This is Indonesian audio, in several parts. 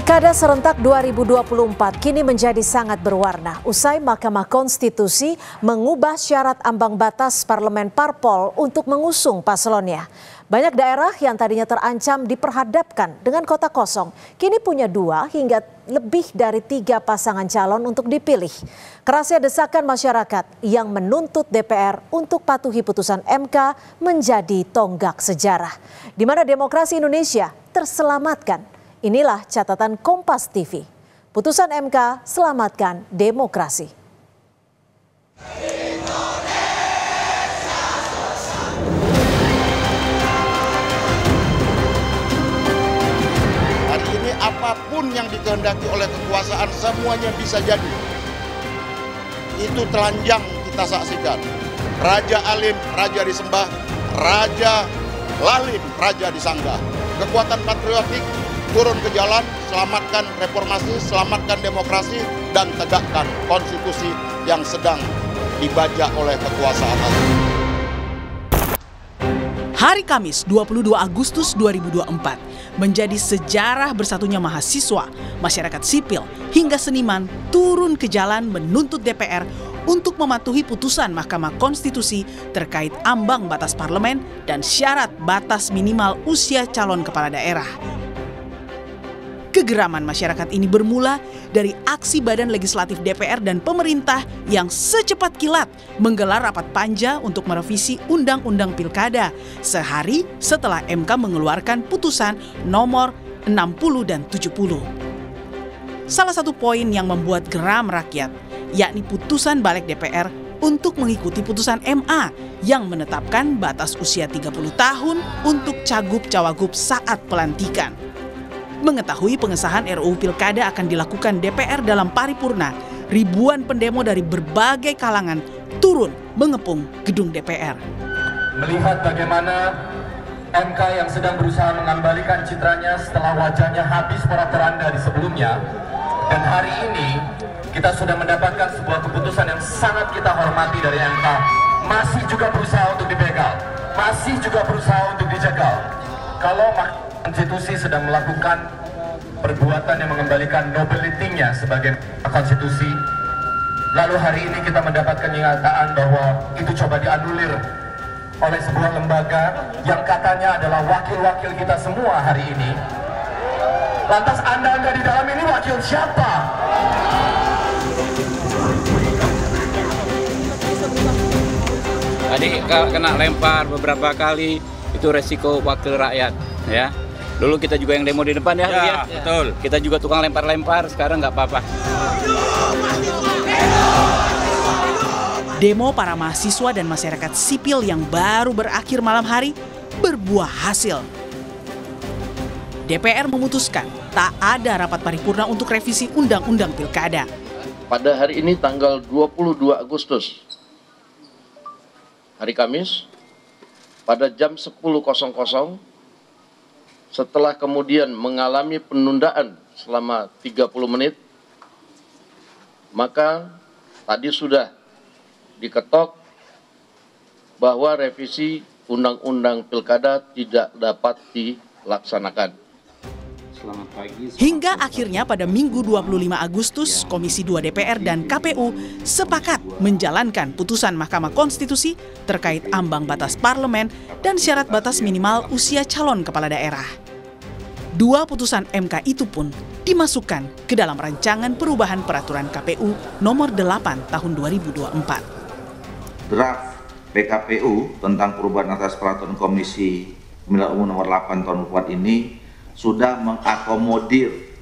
Pilkada serentak 2024 kini menjadi sangat berwarna usai Mahkamah Konstitusi mengubah syarat ambang batas parlemen parpol untuk mengusung paslonnya. Banyak daerah yang tadinya terancam diperhadapkan dengan kota kosong, kini punya 2 hingga lebih dari 3 pasangan calon untuk dipilih. Kerasnya desakan masyarakat yang menuntut DPR untuk patuhi putusan MK menjadi tonggak sejarah, di mana demokrasi Indonesia terselamatkan. Inilah catatan Kompas TV. Putusan MK selamatkan demokrasi. Hari ini apapun yang dikehendaki oleh kekuasaan semuanya bisa jadi. Itu telanjang kita saksikan. Raja alim, raja disembah. Raja lalim, raja disanggah. Kekuatan patriotik turun ke jalan, selamatkan reformasi, selamatkan demokrasi, dan tegakkan konstitusi yang sedang dibaca oleh kekuasaan. Hari Kamis 22 Agustus 2024 menjadi sejarah bersatunya mahasiswa, masyarakat sipil, hingga seniman turun ke jalan menuntut DPR untuk mematuhi putusan Mahkamah Konstitusi terkait ambang batas parlemen dan syarat batas minimal usia calon kepala daerah. Kegeraman masyarakat ini bermula dari aksi Badan Legislatif DPR dan pemerintah yang secepat kilat menggelar rapat panja untuk merevisi Undang-Undang Pilkada sehari setelah MK mengeluarkan putusan nomor 60 dan 70. Salah satu poin yang membuat geram rakyat, yakni putusan Baleg DPR untuk mengikuti putusan MA yang menetapkan batas usia 30 tahun untuk cagub-cawagub saat pelantikan. Mengetahui pengesahan RUU Pilkada akan dilakukan DPR dalam paripurna, ribuan pendemo dari berbagai kalangan turun mengepung gedung DPR. Melihat bagaimana MK yang sedang berusaha mengembalikan citranya setelah wajahnya habis porak-poranda di sebelumnya, dan hari ini kita sudah mendapatkan sebuah keputusan yang sangat kita hormati dari MK. Masih juga berusaha untuk dibegal, masih juga berusaha untuk dijegal. Kalau Konstitusi sedang melakukan perbuatan yang mengembalikan nobility-nya sebagai konstitusi, lalu hari ini kita mendapatkan kenyataan bahwa itu coba dianulir oleh sebuah lembaga yang katanya adalah wakil-wakil kita semua hari ini. Lantas Anda di dalam ini wakil siapa? Tadi kena lempar beberapa kali, itu resiko wakil rakyat, ya. Dulu kita juga yang demo di depan, ya. Betul. Kita juga tukang lempar-lempar, sekarang nggak apa-apa. Demo para mahasiswa dan masyarakat sipil yang baru berakhir malam hari berbuah hasil. DPR memutuskan tak ada rapat paripurna untuk revisi Undang-Undang Pilkada. Pada hari ini tanggal 22 Agustus, hari Kamis, pada jam 10.00, setelah kemudian mengalami penundaan selama 30 menit, maka tadi sudah diketok bahwa revisi Undang-Undang Pilkada tidak dapat dilaksanakan. Hingga akhirnya pada Minggu 25 Agustus, Komisi 2 DPR dan KPU sepakat menjalankan putusan Mahkamah Konstitusi terkait ambang batas parlemen dan syarat batas minimal usia calon kepala daerah. 2 putusan MK itu pun dimasukkan ke dalam rancangan perubahan peraturan KPU nomor 8 tahun 2024. Draft PKPU tentang perubahan atas peraturan Komisi Pemilihan Umum nomor 8 tahun 2024 ini sudah mengakomodir,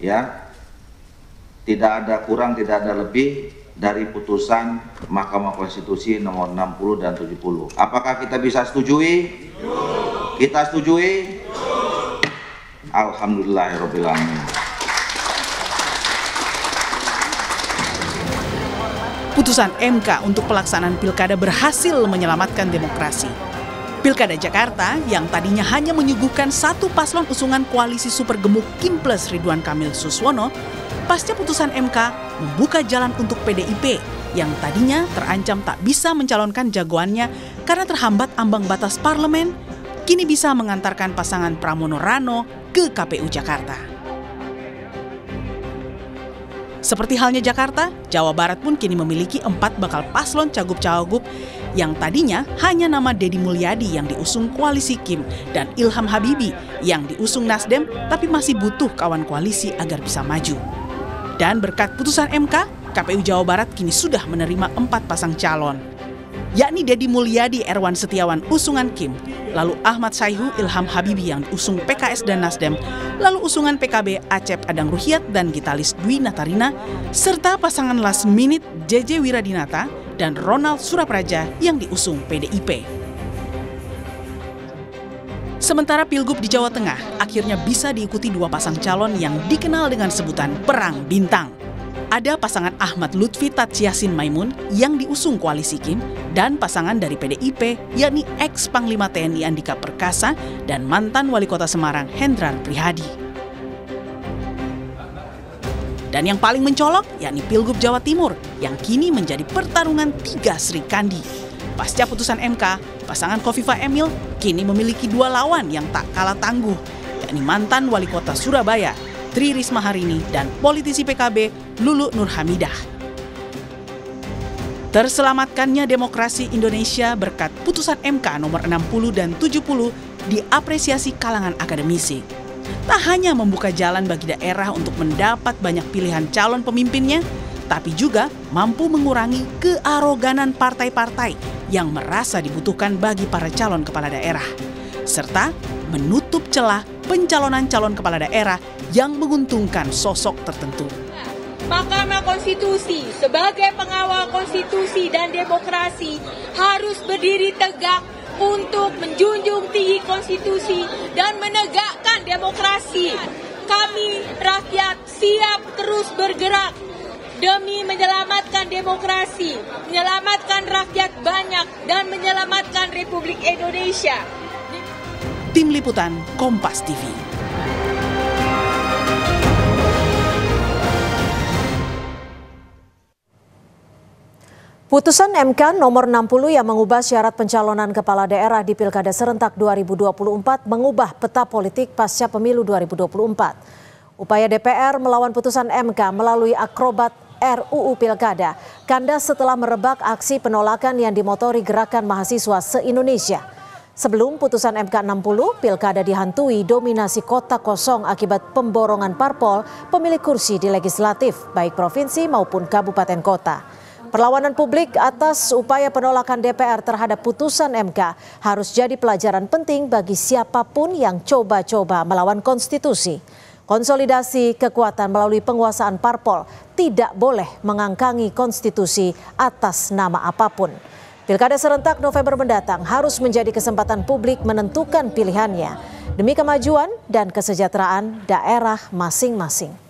ya, tidak ada kurang, tidak ada lebih dari putusan Mahkamah Konstitusi nomor 60 dan 70. Apakah kita bisa setujui? Kita setujui? Alhamdulillahirabbil alamin. Putusan MK untuk pelaksanaan pilkada berhasil menyelamatkan demokrasi. Pilkada Jakarta yang tadinya hanya menyuguhkan 1 paslon usungan koalisi super gemuk Kim Plus Ridwan Kamil Suswono, pasca putusan MK membuka jalan untuk PDIP yang tadinya terancam tak bisa mencalonkan jagoannya karena terhambat ambang batas parlemen, kini bisa mengantarkan pasangan Pramono Rano ke KPU Jakarta. Seperti halnya Jakarta, Jawa Barat pun kini memiliki 4 bakal paslon cagub-cawagub yang tadinya hanya nama Deddy Mulyadi yang diusung koalisi Kim dan Ilham Habibie yang diusung Nasdem, tapi masih butuh kawan koalisi agar bisa maju. Dan berkat putusan MK, KPU Jawa Barat kini sudah menerima 4 pasang calon, yakni Deddy Mulyadi Erwan Setiawan usungan Kim, lalu Ahmad Syaihu Ilham Habibie yang diusung PKS dan Nasdem, lalu usungan PKB Acep Adang Ruhiat dan Gitalis Dwi Natarina, serta pasangan last minute JJ Wiradinata dan Ronald Surapraja yang diusung PDIP. Sementara Pilgub di Jawa Tengah akhirnya bisa diikuti 2 pasang calon yang dikenal dengan sebutan Perang Bintang. Ada pasangan Ahmad Luthfi Taj Yasin Maimun yang diusung koalisi Kim dan pasangan dari PDIP yakni ex-Panglima TNI Andika Perkasa dan mantan Wali Kota Semarang Hendrar Prihadi. Dan yang paling mencolok yakni Pilgub Jawa Timur yang kini menjadi pertarungan 3 Sri Kandi. Pasca putusan MK, pasangan Kofifa Emil kini memiliki 2 lawan yang tak kalah tangguh, yakni mantan Wali Kota Surabaya, Tri Risma hari ini, dan politisi PKB Lulu Nurhamidah. Terselamatkannya demokrasi Indonesia berkat putusan MK nomor 60 dan 70 diapresiasi kalangan akademisi. Tak hanya membuka jalan bagi daerah untuk mendapat banyak pilihan calon pemimpinnya, tapi juga mampu mengurangi kearoganan partai-partai yang merasa dibutuhkan bagi para calon kepala daerah, serta menutup celah pencalonan calon kepala daerah yang menguntungkan sosok tertentu. Mahkamah Konstitusi sebagai pengawal konstitusi dan demokrasi harus berdiri tegak untuk menjunjung tinggi konstitusi dan menegakkan demokrasi. Kami rakyat siap terus bergerak demi menyelamatkan demokrasi, menyelamatkan rakyat banyak, dan menyelamatkan Republik Indonesia. Tim Liputan Kompas TV. Putusan MK nomor 60 yang mengubah syarat pencalonan kepala daerah di Pilkada Serentak 2024 mengubah peta politik pasca pemilu 2024. Upaya DPR melawan putusan MK melalui akrobat RUU Pilkada kandas setelah merebak aksi penolakan yang dimotori gerakan mahasiswa se-Indonesia. Sebelum putusan MK 60, Pilkada dihantui dominasi kotak kosong akibat pemborongan parpol pemilik kursi di legislatif baik provinsi maupun kabupaten kota. Perlawanan publik atas upaya penolakan DPR terhadap putusan MK harus jadi pelajaran penting bagi siapapun yang coba-coba melawan konstitusi. Konsolidasi kekuatan melalui penguasaan parpol tidak boleh mengangkangi konstitusi atas nama apapun. Pilkada serentak November mendatang harus menjadi kesempatan publik menentukan pilihannya demi kemajuan dan kesejahteraan daerah masing-masing.